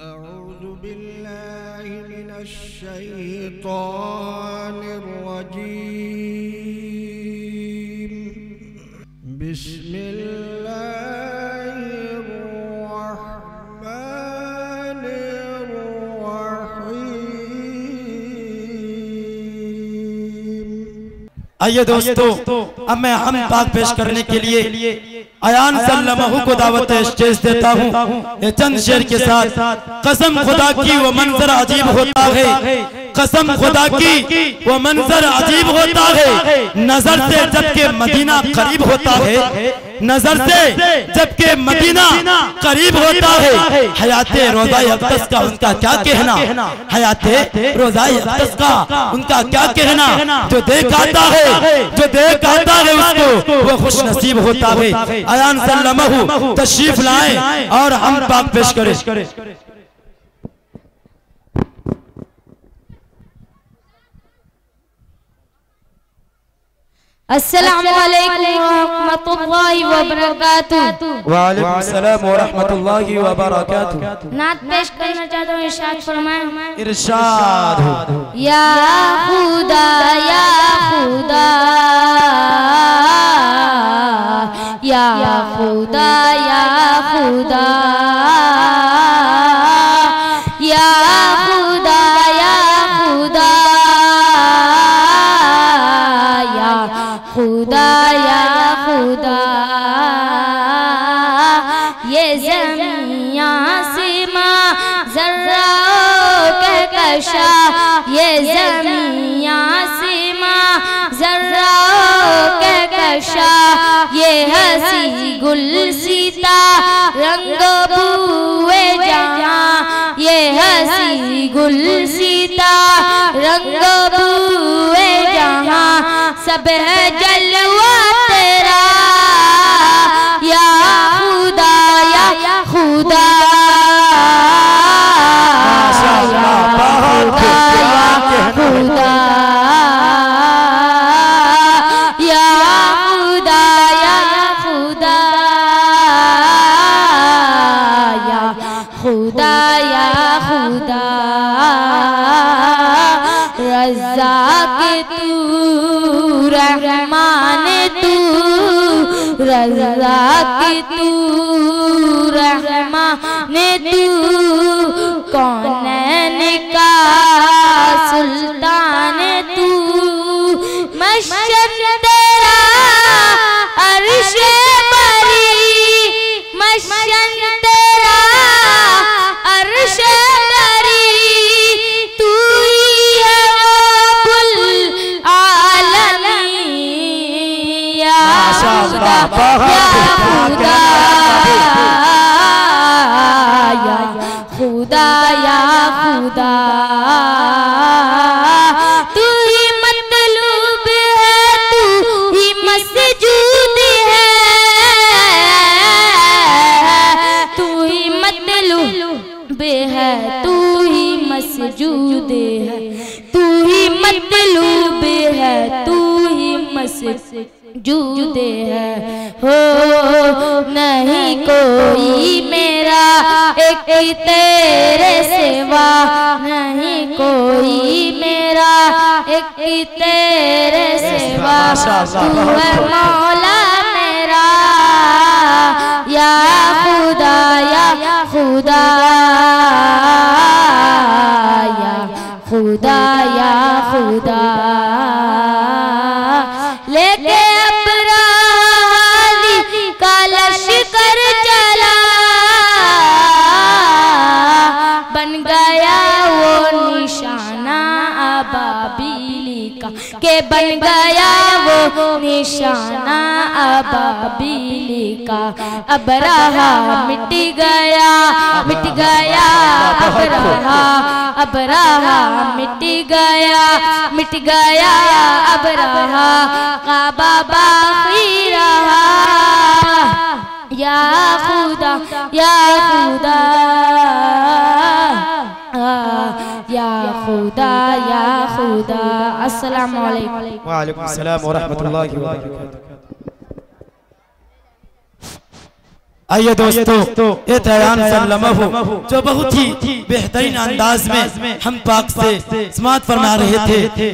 أعوذ بالله من الشيطان الرجيم بسم الله الرحمن الرحيم। आइए दोस्तों अब मैं हम बात पेश करने के लिए आयान सल्लमह को दावत स्टेज देता हूँ चंद शेर के साथ। कसम खुदा की वो मंजर अजीब होता है, कसम खुदा की वो मंजर अजीब होता है, नजर से जबकि मदीना करीब होता है, नजर से जबकि मदीना करीब होता है। हयाते रोजा अब्तस का उनका क्या कहना, हयाते रोजा अब्तस का उनका क्या कहना। जो देख आता है, जो देख आता है उसको वो खुश नसीब होता है। आयान सल्लमह तशरीफ लाए और हम बात पेश करें। अस्सलामु अलैकुम व रहमतुल्लाहि व बरकातुहू। वालेकुम अस्सलाम व रहमतुल्लाहि व बरकातुहू। नात पेश करना चाहता हूँ, इरशाद फरमाएं। इरशाद या खुदा, या खुदा, या खुदा, या खुदा, या खुदा, या खुदा, या खुदा, या खुदा। ये ज़मीया सीमा ज़र्रा कहकशा, ये ज़मीया सीमा ज़र्रा कहकशा, ये हसी गुलसिता रंग बुए जहाँ, ये हसी गुलसिता रंग बुए जहाँ, सब है जलवा तेरा। या खुदा, या खुदा, या खुदा, खुदा, या खुदा, रज़्ज़ाक़ तू, रहमान तू, रज़्ज़ाक़ तू, रहमान तू, कौनैन का सुल्तान तू, मशरक़ तेरा अर्शे बरी, मशरक़ तेरा अर्शे बरी, तू ही है रब्बुल आलमीन। या खुदा, या खुदा, या खुदा, या खुदा, तू ही मतलूब है, तू ही मसजूद है, तू ही मतलूब है, तू ही मसजूद है, तू ही मतलूब है, तू ही मसजूद है। हो नहीं कोई मेरा एक तेरे सिवा, नहीं कोई मेरा एक तेरे सिवा, तू है मौला मेरा। या खुदा, या खुदा, या खुदा, या खुदा, लेके अपराधी का लश्कर चला, बन गया वो निशाना अबाबीली का, के बन गया वो निशाना अबाबीली का। अबरहा मिट गया, मिट गया अबरहा, अबरहा मिट गया, मिट गया अबरहा, काबा बाकी रहा। या खुदा, या खुदा, या खुदा, या खुदा। अस्सलामु अलैकुम। वालेकुम अस्सलाम व रहमतुल्लाहि व बरकातहू। आइए दोस्तों, ये आयान सल्लमह जो बहुत ही बेहतरीन अंदाज में हम पाक से समाअत फरमा रहे थे।